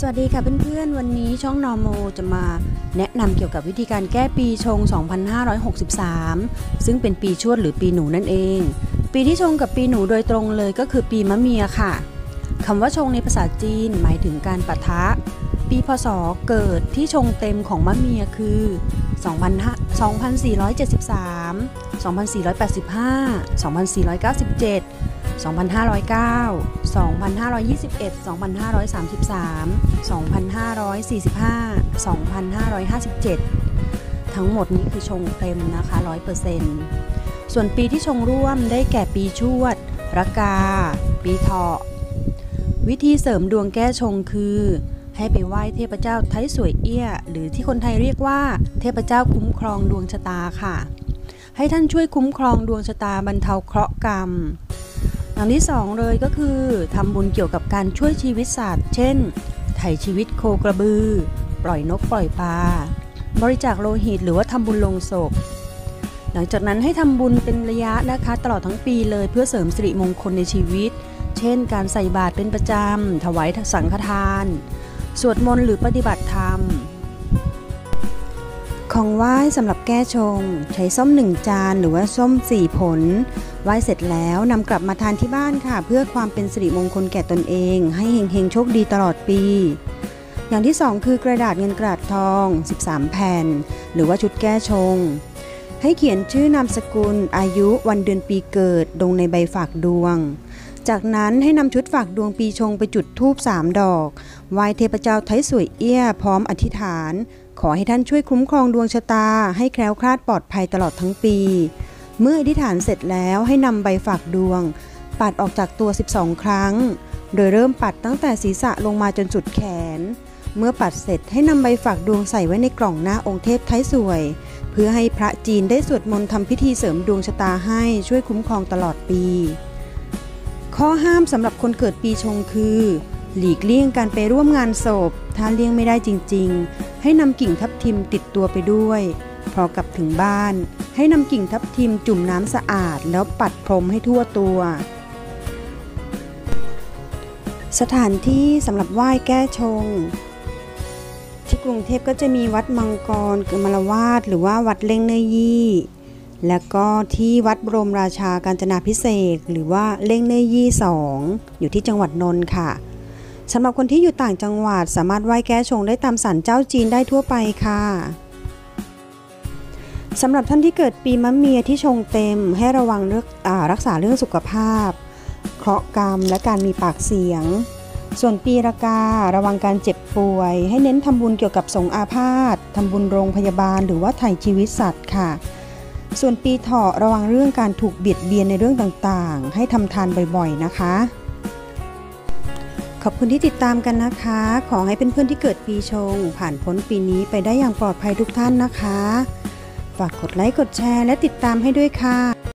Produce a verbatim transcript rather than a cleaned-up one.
สวัสดีค่ะเพื่อนๆวันนี้ช่อง Normal จะมาแนะนำเกี่ยวกับวิธีการแก้ปีชงสองพันห้าร้อยหกสิบสามซึ่งเป็นปีชวดหรือปีหนูนั่นเองปีที่ชงกับปีหนูโดยตรงเลยก็คือปีมะเมียค่ะคำว่าชงในภาษาจีนหมายถึงการปะทะปีพศเกิดที่ชงเต็มของมะเมียคือสองพันสี่ร้อยเจ็ดสิบสาม สองพันสี่ร้อยแปดสิบห้า สองพันสี่ร้อยเก้าสิบเจ็ดสองพันห้าร้อยเก้า สองพันห้าร้อยยี่สิบเอ็ด สองพันห้าร้อยสามสิบสาม สองพันห้าร้อยสี่สิบห้า สองพันห้าร้อยห้าสิบเจ็ดทั้งหมดนี้คือชงเต็มนะคะ ร้อยเปอร์เซ็นต์ ส่วนปีที่ชงร่วมได้แก่ปีชวดรากาปีเถาะวิธีเสริมดวงแก้ชงคือให้ไปไหว้เทพเจ้าไทสวยเอี้ยหรือที่คนไทยเรียกว่าเทพเจ้าคุ้มครองดวงชะตาค่ะให้ท่านช่วยคุ้มครองดวงชะตาบรรเทาเคราะห์กรรมอย่างที่สองเลยก็คือทำบุญเกี่ยวกับการช่วยชีวิตสัตว์เช่นไถ่ชีวิตโคกระบือปล่อยนกปล่อยปลาบริจาคโลหิตหรือว่าทำบุญลงศพหลังจากนั้นให้ทำบุญเป็นระยะนะคะตลอดทั้งปีเลยเพื่อเสริมสิริมงคลในชีวิตเช่นการใส่บาตรเป็นประจำถวายสังฆทานสวดมนต์หรือปฏิบัติธรรมของไหว้สำหรับแก้ชงใช้ส้มหนึ่งจานหรือว่าส้มสี่ผลไหว้เสร็จแล้วนำกลับมาทานที่บ้านค่ะเพื่อความเป็นสิริมงคลแก่ตนเองให้เฮงๆโชคดีตลอดปีอย่างที่สองคือกระดาษเงินกระดาษทองสิบสามแผ่นหรือว่าชุดแก้ชงให้เขียนชื่อนามสกุลอายุวันเดือนปีเกิดลงในใบฝากดวงจากนั้นให้นำชุดฝากดวงปีชงไปจุดธูปสามดอกไหว้เทพเจ้าไทสวยเอี้ยพร้อมอธิษฐานขอให้ท่านช่วยคุ้มครองดวงชะตาให้แคล้วคลาดปลอดภัยตลอดทั้งปีเมื่ออธิษฐานเสร็จแล้วให้นำใบฝากดวงปัดออกจากตัวสิบสองครั้งโดยเริ่มปัดตั้งแต่ศีรษะลงมาจนสุดแขนเมื่อปัดเสร็จให้นำใบฝากดวงใส่ไว้ในกล่องหน้าองค์เทพไทสวยเพื่อให้พระจีนได้สวดมนต์ทำพิธีเสริมดวงชะตาให้ช่วยคุ้มครองตลอดปีข้อห้ามสำหรับคนเกิดปีชงคือหลีกเลี่ยงการไปร่วมงานศพถ้าเลี่ยงไม่ได้จริงๆให้นำกิ่งทับทิมติดตัวไปด้วยพอกลับถึงบ้านให้นำกิ่งทับทิมจุ่มน้ำสะอาดแล้วปัดพรมให้ทั่วตัวสถานที่สำหรับไหว้แก้ชงที่กรุงเทพก็จะมีวัดมังกรกมลวาดหรือว่าวัดเล่งเนยยี่และก็ที่วัดบรมราชากาญจนาภิเษกหรือว่าเล่งเนยยี่สองอยู่ที่จังหวัดนนท์ค่ะสำหรับคนที่อยู่ต่างจังหวัดสามารถไหว้แก้ชงได้ตามศาลเจ้าจีนได้ทั่วไปค่ะสำหรับท่านที่เกิดปีมะเมียที่ชงเต็มให้ระวังเรื่องรักษาเรื่องสุขภาพเคราะห์กรรมและการมีปากเสียงส่วนปีราการะวังการเจ็บป่วยให้เน้นทำบุญเกี่ยวกับสงอาพาธทำบุญโรงพยาบาลหรือว่าไถ่ชีวิตสัตว์ค่ะส่วนปีเถาะระวังเรื่องการถูกเบียดเบียนในเรื่องต่างๆให้ทำทานบ่อยๆนะคะขอบคุณที่ติดตามกันนะคะขอให้เพื่อนๆที่เกิดปีชงผ่านพ้นปีนี้ไปได้อย่างปลอดภัยทุกท่านนะคะฝากกดไลค์กดแชร์และติดตามให้ด้วยค่ะ